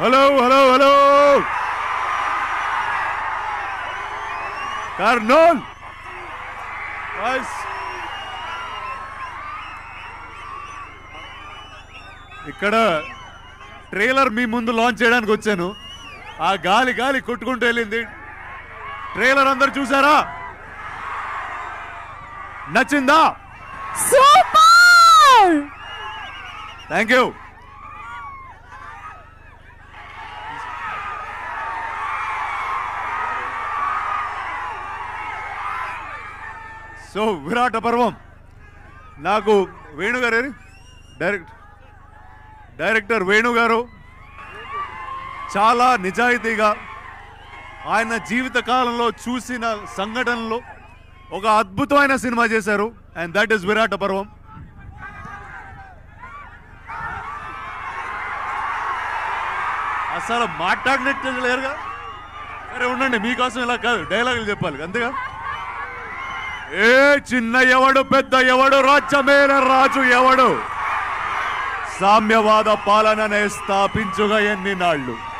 hello hello hello Kurnool ఇక్కడ trailer మీ ముందు launch చేయడానికి వచ్చాను ఆ గాలి గాలి కొట్టుకుంటూ వెళ్ళింది ట్రైలర్ అందరూ చూసారా నచ్చిందా సూపర్ థాంక్యూ సో విరాట పర్వం నాకు వేణు గారు డైరెక్టర్ వేణు గారు చాలా నిజాయితీగా ఆయన జీవిత కాలంలో చూసిన సంఘటనలు ఒక అద్భుతమైన సినిమా చేశారు అండ్ దట్ ఇస్ విరాట పర్వం అసలు మాట్లాడినట్లు లేరుగా సరే ఉండండి మీకోసం ఇలా కాదు డైలాగులు చెప్పాలి అంతేగా ఏ చిన్న ఎవడు పెద్ద ఎవడు రాజ్యమేన రాజు ఎవడు సామ్యవాద పాలననే స్థాపించుగా ఎన్ని నాళ్ళు